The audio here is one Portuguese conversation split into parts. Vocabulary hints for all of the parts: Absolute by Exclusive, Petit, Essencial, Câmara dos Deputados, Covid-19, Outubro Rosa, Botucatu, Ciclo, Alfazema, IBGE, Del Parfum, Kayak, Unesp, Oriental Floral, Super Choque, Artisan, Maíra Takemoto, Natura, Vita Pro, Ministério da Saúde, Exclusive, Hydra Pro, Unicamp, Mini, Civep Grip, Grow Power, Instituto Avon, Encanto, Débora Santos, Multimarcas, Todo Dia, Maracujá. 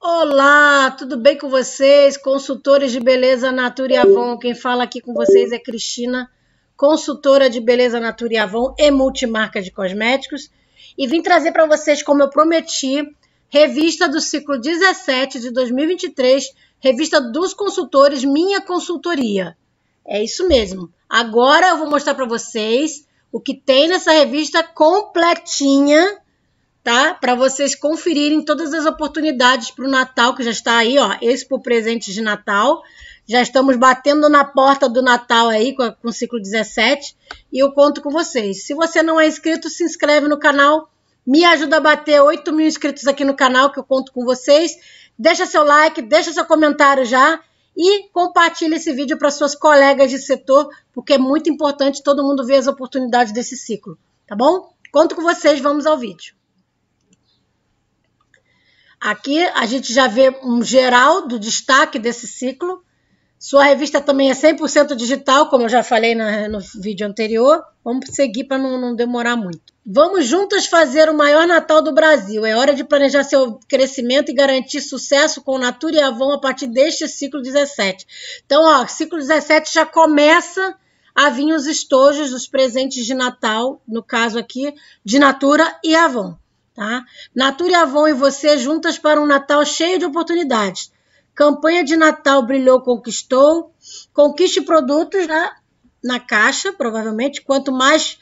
Olá, tudo bem com vocês? Consultores de beleza Natura e Avon. Quem fala aqui com vocês é Cristina, consultora de beleza Natura e Avon e multimarca de cosméticos. E vim trazer para vocês, como eu prometi, revista do ciclo 17 de 2023, revista dos consultores Minha Consultoria. É isso mesmo. Agora eu vou mostrar para vocês o que tem nessa revista completinha, tá? Para vocês conferirem todas as oportunidades para o Natal, que já está aí, ó. Esse para o presente de Natal. Já estamos batendo na porta do Natal aí com o ciclo 17. E eu conto com vocês. Se você não é inscrito, se inscreve no canal. Me ajuda a bater 8 mil inscritos aqui no canal, que eu conto com vocês. Deixa seu like, deixa seu comentário já. E compartilhe esse vídeo para suas colegas de setor, porque é muito importante todo mundo ver as oportunidades desse ciclo, tá bom? Conto com vocês, vamos ao vídeo. Aqui a gente já vê um geral do destaque desse ciclo. Sua revista também é 100% digital, como eu já falei no vídeo anterior. Vamos seguir para não demorar muito. Vamos juntas fazer o maior Natal do Brasil. É hora de planejar seu crescimento e garantir sucesso com Natura e Avon a partir deste ciclo 17. Então, ó, ciclo 17 já começa a vir os estojos, os presentes de Natal, no caso aqui, de Natura e Avon. Tá? Natura e Avon e você juntas para um Natal cheio de oportunidades. Campanha de Natal Brilhou, Conquistou. Conquiste produtos na caixa, provavelmente. Quanto mais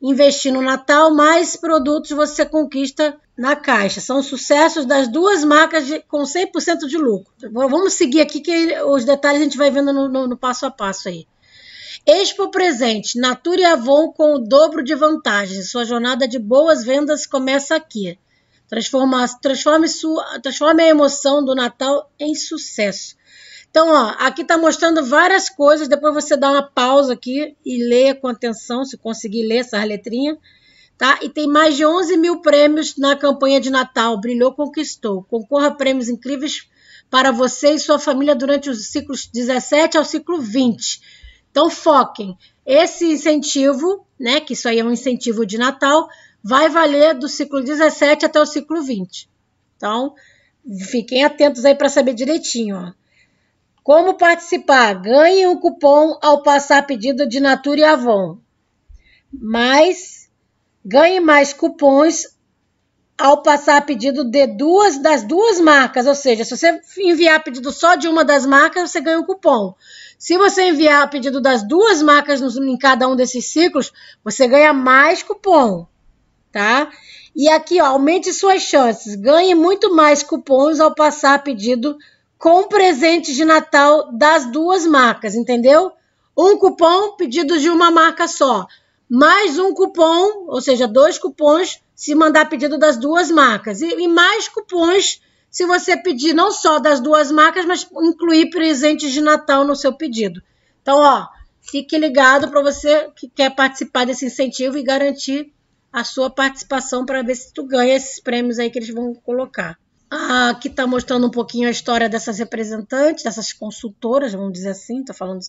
investir no Natal, mais produtos você conquista na caixa. São sucessos das duas marcas com 100% de lucro. Vamos seguir aqui, que os detalhes a gente vai vendo no passo a passo aí. Expo Presente, Natura e Avon com o dobro de vantagens. Sua jornada de boas vendas começa aqui. Transforme a emoção do Natal em sucesso. Então, ó, aqui está mostrando várias coisas. Depois você dá uma pausa aqui e leia com atenção, se conseguir ler essas letrinhas. Tá? E tem mais de 11 mil prêmios na campanha de Natal. Brilhou, Conquistou. Concorra a prêmios incríveis para você e sua família durante os ciclos 17 ao ciclo 20. Então, foquem. Esse incentivo, né, que isso aí é um incentivo de Natal, vai valer do ciclo 17 até o ciclo 20. Então, fiquem atentos aí para saber direitinho. Ó. Como participar? Ganhe um cupom ao passar pedido de Natura e Avon. Ganhe mais cupons ao passar pedido de das duas marcas. Ou seja, se você enviar pedido só de uma das marcas, você ganha um cupom. Se você enviar pedido das duas marcas em cada um desses ciclos, você ganha mais cupom. Tá? E aqui, ó, aumente suas chances. Ganhe muito mais cupons ao passar pedido com presentes de Natal das duas marcas, entendeu? Um cupom, pedido de uma marca só. Mais um cupom, ou seja, dois cupons, se mandar pedido das duas marcas. E mais cupons, se você pedir não só das duas marcas, mas incluir presentes de Natal no seu pedido. Então, ó, fique ligado para você que quer participar desse incentivo e garantir a sua participação para ver se tu ganha esses prêmios aí que eles vão colocar. Ah, aqui está mostrando um pouquinho a história dessas representantes, dessas consultoras, vamos dizer assim, tá falando,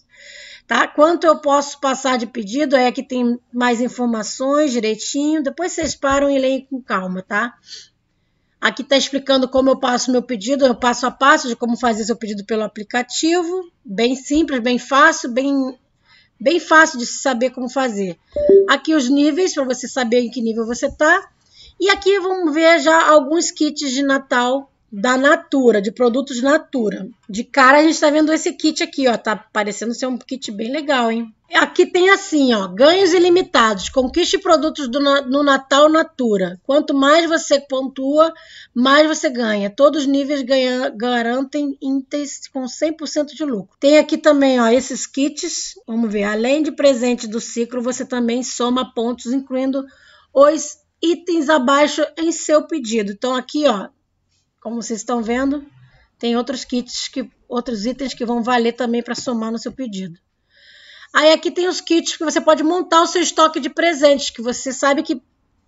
tá? Quanto eu posso passar de pedido? Aí aqui tem mais informações direitinho, depois vocês param e leem com calma, tá? Aqui está explicando como eu passo meu pedido, o passo a passo de como fazer seu pedido pelo aplicativo, bem simples, bem fácil, bem fácil de saber como fazer. Aqui os níveis, para você saber em que nível você está. E aqui vamos ver já alguns kits de Natal da Natura, de produtos Natura. De cara a gente está vendo esse kit aqui, ó. Tá parecendo ser um kit bem legal, hein? Aqui tem assim, ó, ganhos ilimitados. Conquiste produtos no Natal Natura. Quanto mais você pontua, mais você ganha. Todos os níveis garantem itens com 100% de lucro. Tem aqui também, ó, esses kits. Vamos ver. Além de presente do ciclo, você também soma pontos, incluindo os itens abaixo em seu pedido. Então aqui, ó, como vocês estão vendo, tem outros itens que vão valer também para somar no seu pedido. Aí aqui tem os kits que você pode montar o seu estoque de presentes, que você sabe que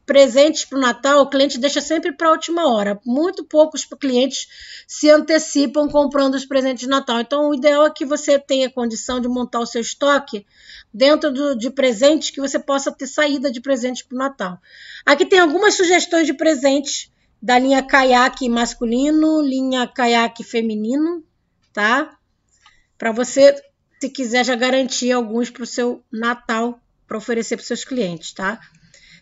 presentes para o Natal, o cliente deixa sempre para a última hora. Muito poucos clientes se antecipam comprando os presentes de Natal. Então, o ideal é que você tenha condição de montar o seu estoque dentro de presentes, que você possa ter saída de presentes para o Natal. Aqui tem algumas sugestões de presentes da linha Kayak masculino, linha Kayak feminino, tá? Para você, se quiser, já garantir alguns para o seu Natal, para oferecer para os seus clientes, tá?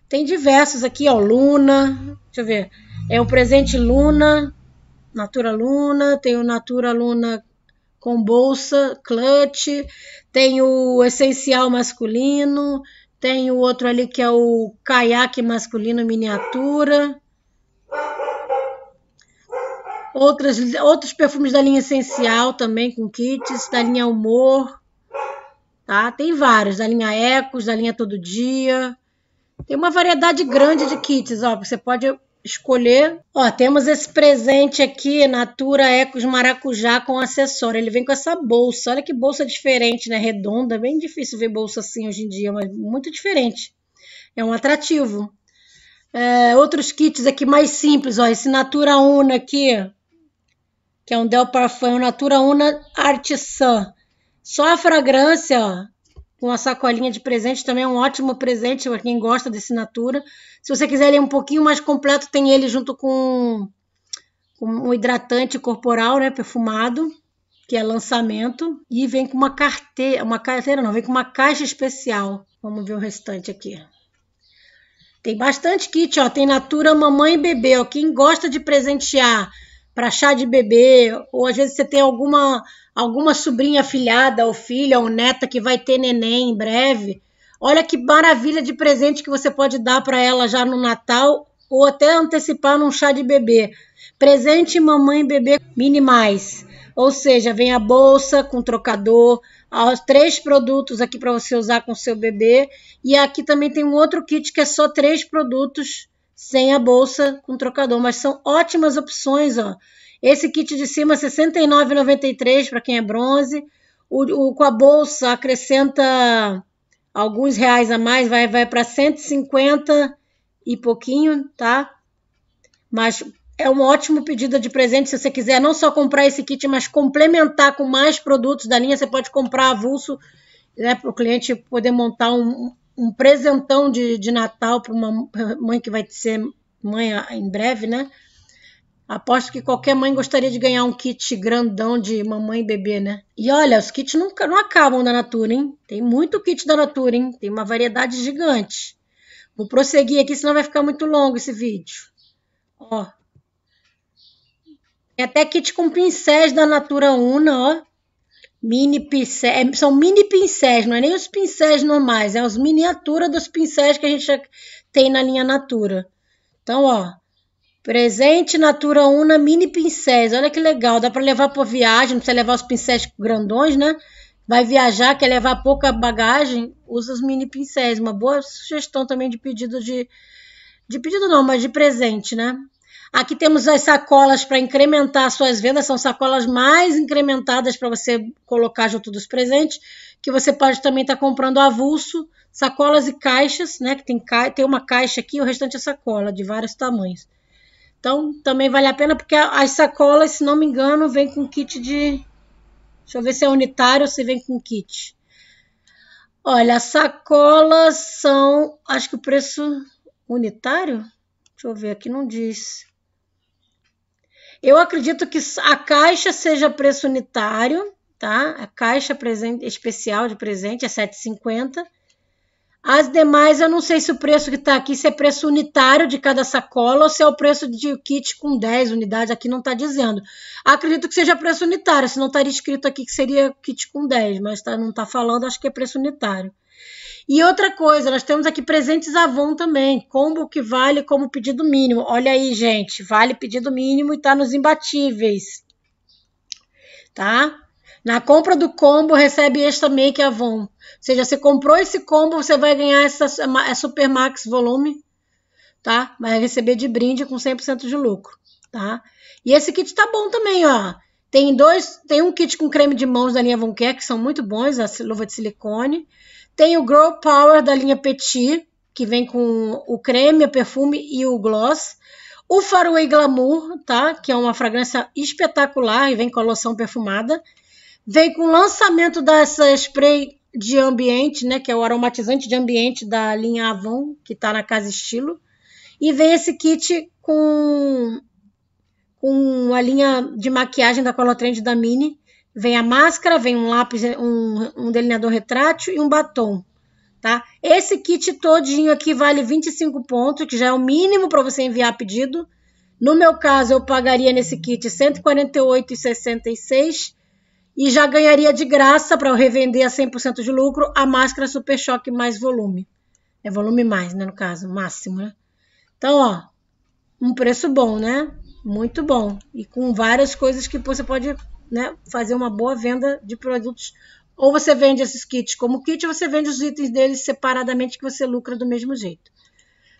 Tem diversos aqui, ó, Luna, deixa eu ver, é o presente Luna, Natura Luna, tem o Natura Luna com bolsa, clutch, tem o Essencial masculino, tem o outro ali que é o Kayak masculino miniatura, outros perfumes da linha Essencial também com kits, da linha Humor, tá? Tem vários, da linha Ecos, da linha Todo Dia. Tem uma variedade grande de kits, ó, você pode escolher. Ó, temos esse presente aqui, Natura Ecos Maracujá com acessório. Ele vem com essa bolsa, olha que bolsa diferente, né? Redonda, bem difícil ver bolsa assim hoje em dia, mas muito diferente. É um atrativo. É, outros kits aqui mais simples, ó, esse Natura Una aqui, que é um Del Parfum, Natura Una Artisan. Só a fragrância, ó. Com a sacolinha de presente, também é um ótimo presente para quem gosta desse Natura. Se você quiser ele um pouquinho mais completo, tem ele junto com um hidratante corporal, né, perfumado, que é lançamento. E vem com vem com uma caixa especial. Vamos ver o restante aqui. Tem bastante kit, ó, tem Natura Mamãe e Bebê, ó, quem gosta de presentear para chá de bebê, ou às vezes você tem alguma sobrinha afilhada, ou filha, ou neta que vai ter neném em breve. Olha que maravilha de presente que você pode dar para ela já no Natal, ou até antecipar num chá de bebê. Presente Mamãe e Bebê Mini mais. Ou seja, vem a bolsa com trocador, os 3 produtos aqui para você usar com seu bebê. E aqui também tem um outro kit que é só 3 produtos sem a bolsa com trocador, mas são ótimas opções, ó. Esse kit de cima, R$ 69,93 para quem é bronze. Com a bolsa acrescenta alguns reais a mais, vai para 150 e pouquinho, tá? Mas é um ótimo pedido de presente se você quiser não só comprar esse kit, mas complementar com mais produtos da linha. Você pode comprar avulso, né, para o cliente poder montar um presentão de Natal para uma mãe que vai ser mãe em breve, né? Aposto que qualquer mãe gostaria de ganhar um kit grandão de mamãe e bebê, né? E olha, os kits não acabam da Natura, hein? Tem muito kit da Natura, hein? Tem uma variedade gigante. Vou prosseguir aqui, senão vai ficar muito longo esse vídeo. Ó. Tem até kit com pincéis da Natura Una, ó. Mini pincéis. São mini pincéis, não é nem os pincéis normais. É as miniaturas dos pincéis que a gente já tem na linha Natura. Então, ó. Presente Natura Una Mini Pincéis, olha que legal, dá para levar para viagem, não precisa levar os pincéis grandões, né? Vai viajar, quer levar pouca bagagem, usa os mini pincéis, uma boa sugestão também de pedido de pedido não, mas de presente, né? Aqui temos as sacolas para incrementar suas vendas, são sacolas mais incrementadas para você colocar junto dos presentes, que você pode também estar comprando avulso, sacolas e caixas, né? Que tem uma caixa aqui e o restante é sacola, de vários tamanhos. Então, também vale a pena, porque as sacolas, se não me engano, vem com kit de... Deixa eu ver se é unitário ou se vem com kit. Olha, as sacolas são... Acho que o preço unitário? Deixa eu ver aqui, não diz. Eu acredito que a caixa seja preço unitário, tá? A caixa especial de presente é R$ 7,50. As demais, eu não sei se o preço que está aqui, se é preço unitário de cada sacola ou se é o preço de kit com 10 unidades, aqui não está dizendo. Acredito que seja preço unitário, se não estaria escrito aqui que seria kit com 10, mas não está falando, acho que é preço unitário. E outra coisa, nós temos aqui presentes Avon também, combo que vale como pedido mínimo. Olha aí, gente, vale pedido mínimo e está nos imbatíveis, tá? Na compra do combo, recebe esta make Avon. Ou seja, você comprou esse combo, você vai ganhar essa Super Max Volume, tá? Vai receber de brinde com 100% de lucro, tá? E esse kit tá bom também, ó. Tem um kit com creme de mãos da linha Avon Care, que são muito bons, a luva de silicone. Tem o Grow Power da linha Petit, que vem com o creme, o perfume e o gloss. O Far Away Glamour, tá? Que é uma fragrância espetacular e vem com a loção perfumada. Vem com o lançamento dessa spray de ambiente, né? Que é o aromatizante de ambiente da linha Avon, que tá na Casa Estilo. E vem esse kit com a linha de maquiagem da Color Trend da Mini. Vem a máscara, vem um lápis, um delineador retrátil e um batom. Tá? Esse kit todinho aqui vale 25 pontos, que já é o mínimo para você enviar pedido. No meu caso, eu pagaria nesse kit R$ 148,66 e já ganharia de graça, para eu revender a 100% de lucro, a máscara Super Choque mais volume. É volume mais, né, no caso, máximo, né? Então, ó, um preço bom, né? Muito bom. E com várias coisas que você pode, né, fazer uma boa venda de produtos. Ou você vende esses kits como kit, ou você vende os itens deles separadamente, que você lucra do mesmo jeito.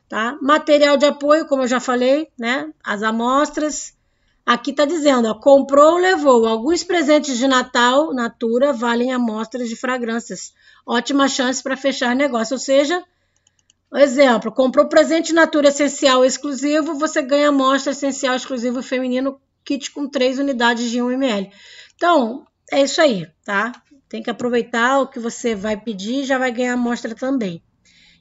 Tá? Material de apoio, como eu já falei, né? As amostras. Aqui está dizendo, ó, comprou, levou. Alguns presentes de Natal, Natura, valem amostras de fragrâncias. Ótima chance para fechar negócio. Ou seja, exemplo, comprou presente Natura Essencial exclusivo, você ganha amostra Essencial exclusivo feminino, kit com 3 unidades de 1 ml. Então, é isso aí, tá? Tem que aproveitar o que você vai pedir, já vai ganhar amostra também.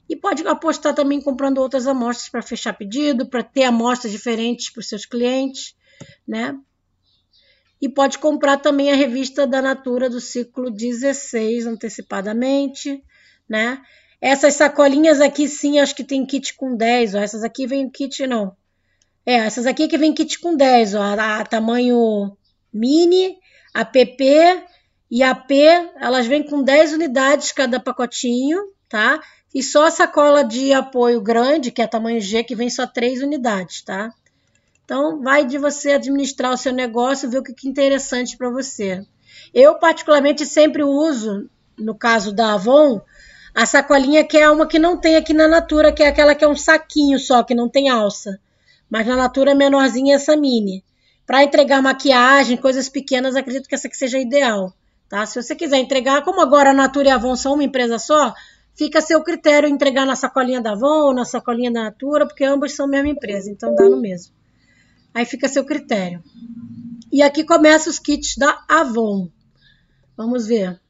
E pode apostar também comprando outras amostras para fechar pedido, para ter amostras diferentes para os seus clientes, né? E pode comprar também a revista da Natura do Ciclo 16 antecipadamente, né? Essas sacolinhas aqui, sim, acho que tem kit com 10, ó. Essas aqui vem kit, não. É, essas aqui que vem kit com 10, ó. A tamanho mini, a PP... E a P, elas vêm com 10 unidades cada pacotinho, tá? E só a sacola de apoio grande, que é tamanho G, que vem só 3 unidades, tá? Então, vai de você administrar o seu negócio, ver o que é interessante para você. Eu, particularmente, sempre uso, no caso da Avon, a sacolinha que é uma que não tem aqui na Natura, que é aquela que é um saquinho só, que não tem alça. Mas na Natura é menorzinha essa mini. Para entregar maquiagem, coisas pequenas, acredito que essa aqui seja ideal. Tá? Se você quiser entregar, como agora a Natura e a Avon são uma empresa só, fica a seu critério entregar na sacolinha da Avon ou na sacolinha da Natura, porque ambas são a mesma empresa, então dá no mesmo. Aí fica a seu critério. E aqui começam os kits da Avon. Vamos ver.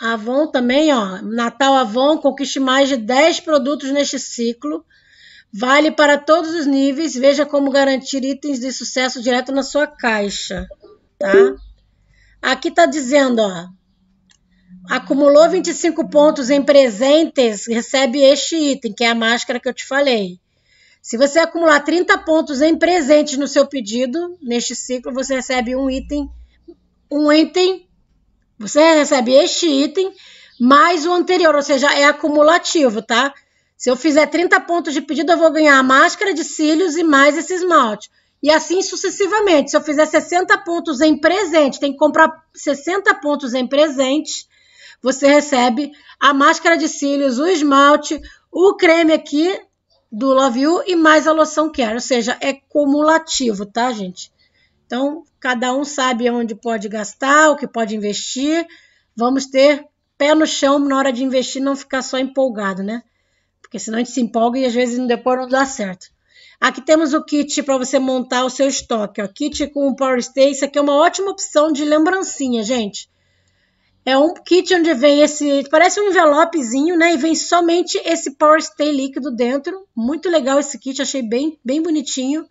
Avon também, ó, Natal Avon, conquiste mais de 10 produtos neste ciclo. Vale para todos os níveis, veja como garantir itens de sucesso direto na sua caixa. Tá? Aqui está dizendo, ó, acumulou 25 pontos em presentes, recebe este item, que é a máscara que eu te falei. Se você acumular 30 pontos em presentes no seu pedido, neste ciclo, você recebe você recebe este item mais o anterior, ou seja, é acumulativo, tá? Se eu fizer 30 pontos de pedido, eu vou ganhar a máscara de cílios e mais esse esmalte. E assim sucessivamente, se eu fizer 60 pontos em presente, tem que comprar 60 pontos em presente, você recebe a máscara de cílios, o esmalte, o creme aqui do Love You e mais a loção Care, ou seja, é cumulativo, tá, gente? Então, cada um sabe onde pode gastar, o que pode investir, vamos ter pé no chão na hora de investir, não ficar só empolgado, né? Porque senão a gente se empolga e às vezes depois não dá certo. Aqui temos o kit para você montar o seu estoque. Ó. Kit com Power Stay. Isso aqui é uma ótima opção de lembrancinha, gente. É um kit onde vem esse... Parece um envelopezinho, né? E vem somente esse Power Stay líquido dentro. Muito legal esse kit. Achei bem bonitinho.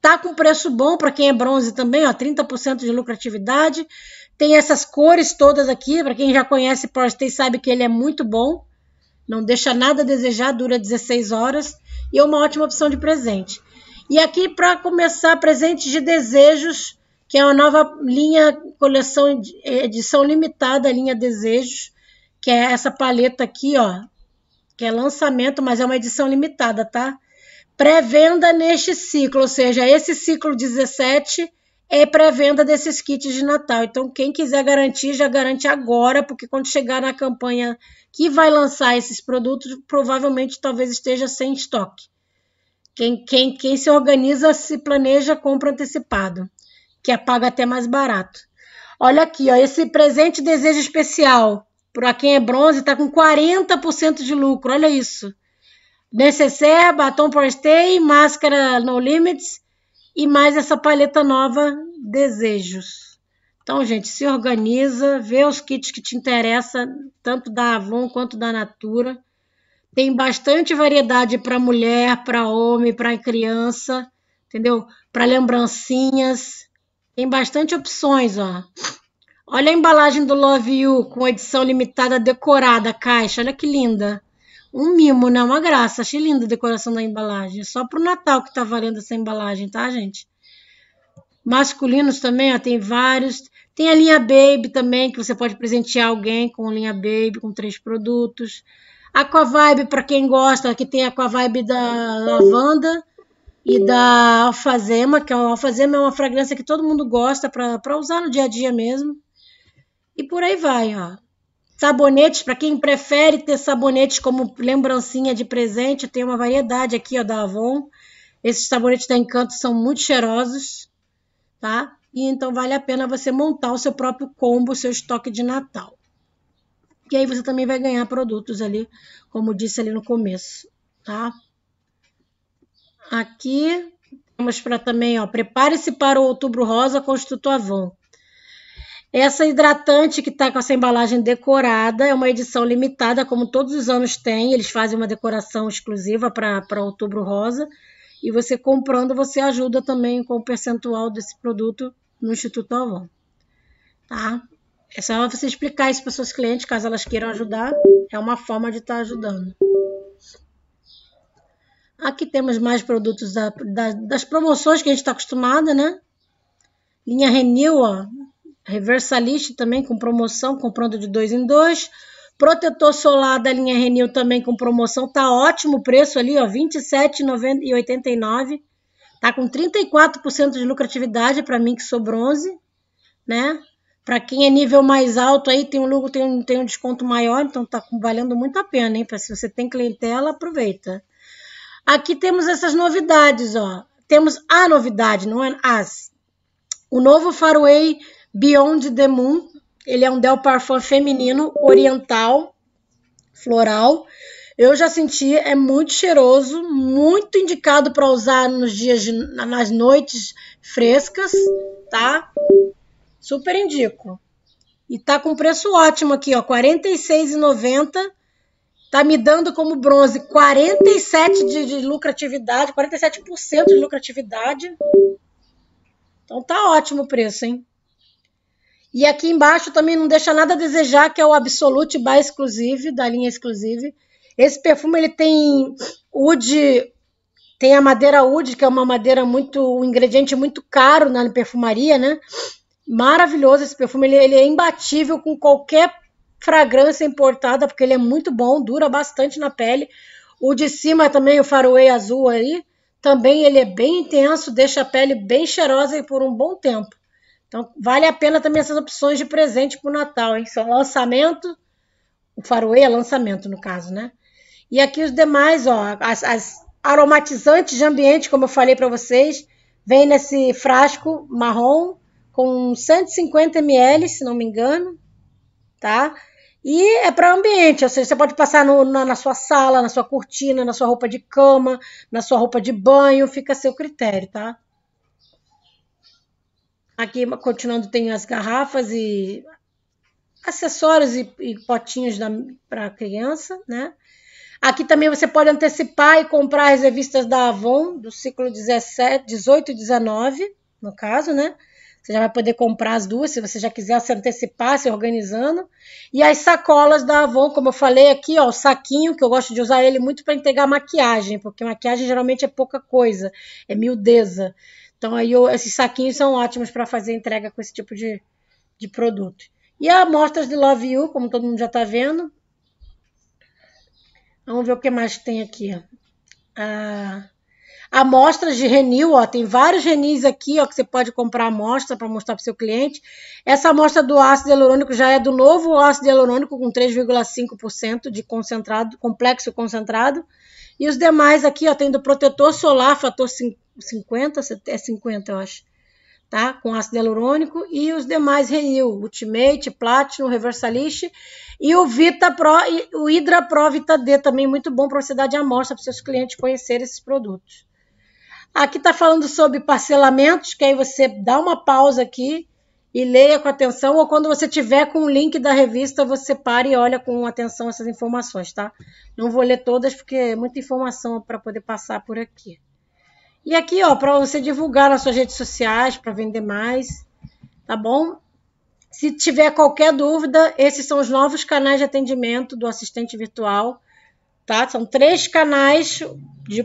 Tá com preço bom para quem é bronze também, ó. 30% de lucratividade. Tem essas cores todas aqui. Para quem já conhece Power Stay sabe que ele é muito bom. Não deixa nada a desejar. Dura 16 horas. E é uma ótima opção de presente. E aqui, para começar, presente de desejos, que é uma nova linha, coleção, edição limitada, linha desejos, que é essa paleta aqui, ó, que é lançamento, mas é uma edição limitada, tá? Pré-venda neste ciclo, ou seja, esse ciclo 17 é pré-venda desses kits de Natal. Então, quem quiser garantir, já garante agora, porque quando chegar na campanha... que vai lançar esses produtos, provavelmente, talvez esteja sem estoque. Quem se organiza, se planeja, compra antecipado, que paga até mais barato. Olha aqui, ó, esse presente desejo especial Para quem é bronze, está com 40% de lucro. Olha isso. Necessaire, batom Power Stay, máscara No Limits e mais essa paleta nova, Desejos. Então, gente, se organiza, vê os kits que te interessam, tanto da Avon quanto da Natura. Tem bastante variedade para mulher, para homem, para criança, entendeu? Para lembrancinhas. Tem bastante opções, ó. Olha a embalagem do Love You com edição limitada decorada, a caixa. Olha que linda. Um mimo, né? Uma graça. Achei linda a decoração da embalagem. É só para o Natal que tá valendo essa embalagem, tá, gente? Masculinos também, ó, tem vários. Tem a linha Baby também, que você pode presentear alguém com linha Baby, com 3 produtos. Aquavibe, para quem gosta, aqui tem a Aquavibe da Lavanda e da Alfazema, que a Alfazema é uma fragrância que todo mundo gosta para usar no dia a dia mesmo. E por aí vai, ó. Sabonetes, para quem prefere ter sabonetes como lembrancinha de presente, tem uma variedade aqui, ó, da Avon. Esses sabonetes da Encanto são muito cheirosos, tá? E então vale a pena você montar o seu próprio combo, o seu estoque de Natal. E aí você também vai ganhar produtos ali, como disse ali no começo, tá? Aqui vamos para também, ó, prepare-se para o Outubro Rosa com o Instituto Avon. Essa hidratante que tá com essa embalagem decorada é uma edição limitada, como todos os anos tem, eles fazem uma decoração exclusiva para Outubro Rosa, e você comprando, você ajuda também com o percentual desse produto no Instituto Avon, tá? É só você explicar isso para suas clientes, caso elas queiram ajudar, é uma forma de estar ajudando. Aqui temos mais produtos das promoções que a gente está acostumada, né? Linha Renew, ó, Reversalist também com promoção, comprando de 2 em 2. Protetor solar da linha Renew também com promoção, tá ótimo o preço ali, ó, R$ 27,89. Tá com 34% de lucratividade para mim que sou bronze, né? Para quem é nível mais alto, aí tem um desconto maior, então tá valendo muito a pena, hein? Se você tem clientela, aproveita. Aqui temos essas novidades, ó. Temos a novidade, não é as. O novo Far Away Beyond the Moon, ele é um Del Parfum feminino, oriental, floral. Eu já senti, é muito cheiroso, muito indicado para usar nos dias, nas noites frescas, tá? Super indico. E tá com preço ótimo aqui, ó, R$ 46,90. Tá me dando como bronze 47% de lucratividade, 47% de lucratividade. Então tá ótimo o preço, hein? E aqui embaixo também não deixa nada a desejar, que é o Absolute by Exclusive, da linha Exclusive. Esse perfume, ele tem oud, tem a madeira oud, que é uma madeira muito, um ingrediente muito caro na perfumaria, né? Maravilhoso esse perfume, ele é imbatível com qualquer fragrância importada, porque ele é muito bom, dura bastante na pele. O de cima também, o Far Away azul aí, também ele é bem intenso, deixa a pele bem cheirosa e por um bom tempo. Então vale a pena também essas opções de presente para o Natal, hein? São lançamento, o Far Away é lançamento no caso, né? E aqui os demais, ó, as aromatizantes de ambiente, como eu falei para vocês, vem nesse frasco marrom, com 150 ml, se não me engano, tá? E é para ambiente, ou seja, você pode passar na sua sala, na sua cortina, na sua roupa de cama, na sua roupa de banho, fica a seu critério, tá? Aqui, continuando, tem as garrafas e acessórios e potinhos para criança, né? Aqui também você pode antecipar e comprar as revistas da Avon, do ciclo 17, 18 e 19, no caso, né? Você já vai poder comprar as duas, se você já quiser se antecipar, se organizando. E as sacolas da Avon, como eu falei aqui, ó, o saquinho, que eu gosto de usar ele muito para entregar maquiagem, porque maquiagem geralmente é pouca coisa, é miudeza. Então, aí esses saquinhos são ótimos para fazer entrega com esse tipo de produto. E as amostras de Love You, como todo mundo já está vendo. Vamos ver o que mais tem aqui. Amostras de Renew, ó, tem vários Renews aqui, ó, que você pode comprar amostra para mostrar para o seu cliente. Essa amostra do ácido hialurônico já é do novo ácido hialurônico com 3,5% de concentrado, complexo concentrado. E os demais aqui, ó, tem do protetor solar, fator 50, é 50, eu acho. tá? Com ácido hialurônico e os demais Renew, Ultimate, Platinum, Reversalist e o Vita Pro, o Hydra Pro Vita D, também muito bom para você dar de amostra para seus clientes conhecerem esses produtos. Aqui está falando sobre parcelamentos, que aí você dá uma pausa aqui e leia com atenção, ou quando você tiver com o link da revista, você para e olha com atenção essas informações, tá? Não vou ler todas, porque é muita informação para poder passar por aqui. E aqui, ó, para você divulgar nas suas redes sociais, para vender mais, tá bom? Se tiver qualquer dúvida, esses são os novos canais de atendimento do assistente virtual, tá? São 3 canais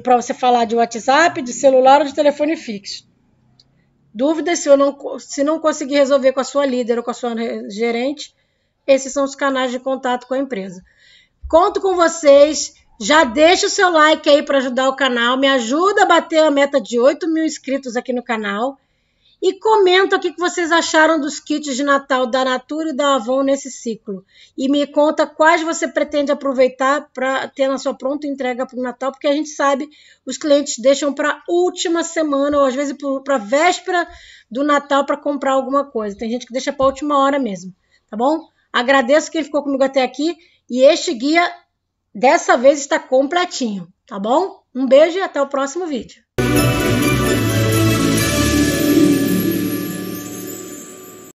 para você falar de WhatsApp, de celular ou de telefone fixo. Dúvidas, se não conseguir resolver com a sua líder ou com a sua gerente, esses são os canais de contato com a empresa. Conto com vocês, já deixa o seu like aí para ajudar o canal, me ajuda a bater a meta de 8.000 inscritos aqui no canal e comenta o que vocês acharam dos kits de Natal da Natura e da Avon nesse ciclo. E me conta quais você pretende aproveitar para ter na sua pronta entrega para o Natal, porque a gente sabe, os clientes deixam para a última semana, ou às vezes para a véspera do Natal para comprar alguma coisa. Tem gente que deixa para a última hora mesmo, tá bom? Agradeço quem ficou comigo até aqui e este guia dessa vez está completinho, tá bom? Um beijo e até o próximo vídeo.